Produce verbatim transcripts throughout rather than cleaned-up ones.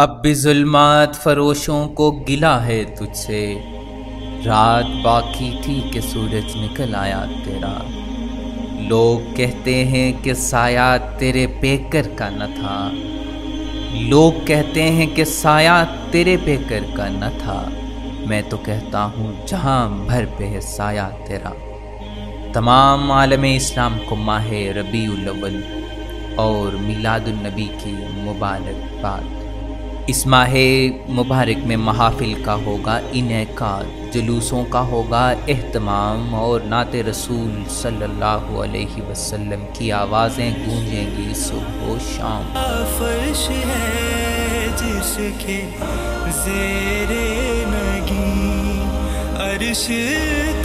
अब भी जुल्मात फरोशों को गिला है तुझसे, रात बाकी थी कि सूरज निकल आया तेरा। लोग कहते हैं कि साया तेरे पेकर का न था, लोग कहते हैं कि साया तेरे पेकर का न था। मैं तो कहता हूँ जहाँ भर पे है साया तेरा। तमाम आलम इस्लाम को माह रबीउल अव्वल और मिलादुन नबी की मुबारकबाद। इस माह मुबारक में महाफिल का होगा इनेकाद, जुलूसों का होगा एहतमाम और नात रसूल सल्लल्लाहु अलैहि वसल्लम की आवाज़ें गूंजेंगी सुबह व शाम। फर्श है जिसके ज़ेरे नगी अर्श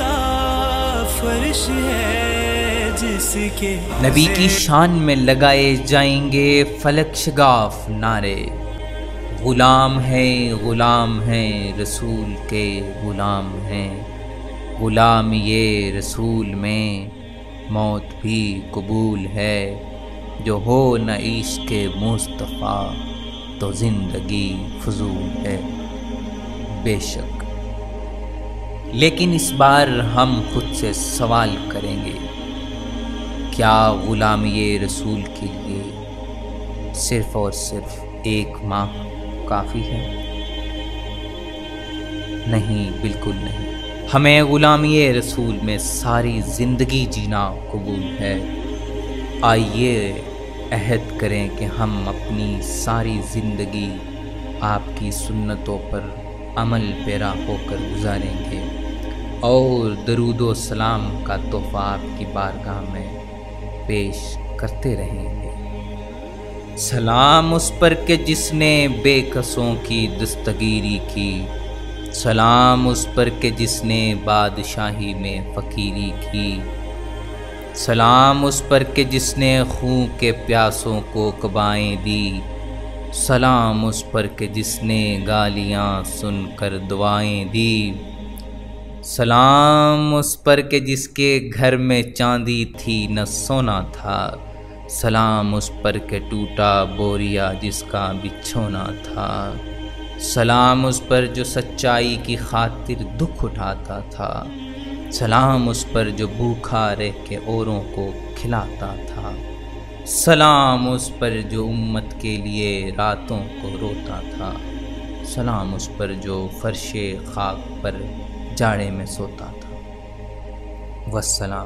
ताफ़र्श है जिसके। नबी की शान में लगाए जाएंगे फलक शगाफ नारे। गुलाम हैं गुलाम हैं रसूल के गुलाम हैं, गुलाम ये रसूल में मौत भी कबूल है। जो हो न इश्क मुस्तफ़ा तो ज़िंदगी फजूल है। बेशक लेकिन इस बार हम खुद से सवाल करेंगे, क्या गुलाम ये रसूल के लिए सिर्फ़ और सिर्फ एक माह काफ़ी है? नहीं, बिल्कुल नहीं। हमें गुलामी रसूल में सारी ज़िंदगी जीना कबूल है। आइए अहद करें कि हम अपनी सारी ज़िंदगी आपकी सुन्नतों पर अमल पैरा होकर गुजारेंगे और दरूद सलाम का तोहफ़ा आपकी बारगाह में पेश करते रहेंगे। सलाम उस पर के जिसने बेकसों की दस्तगीरी की, सलाम उस पर के जिसने बादशाही में फ़कीरी की, सलाम उस पर के जिसने खूं के प्यासों को कबाएं दी, सलाम उस पर के जिसने गालियाँ सुनकर दुआएं दी, सलाम उस पर के जिसके घर में चांदी थी न सोना था, सलाम उस पर के टूटा बोरिया जिसका बिछोना था, सलाम उस पर जो सच्चाई की खातिर दुख उठाता था, सलाम उस पर जो भूखा रह के औरों को खिलाता था, सलाम उस पर जो उम्मत के लिए रातों को रोता था, सलाम उस पर जो फर्श खाक पर जाड़े में सोता था। वस्सलाम।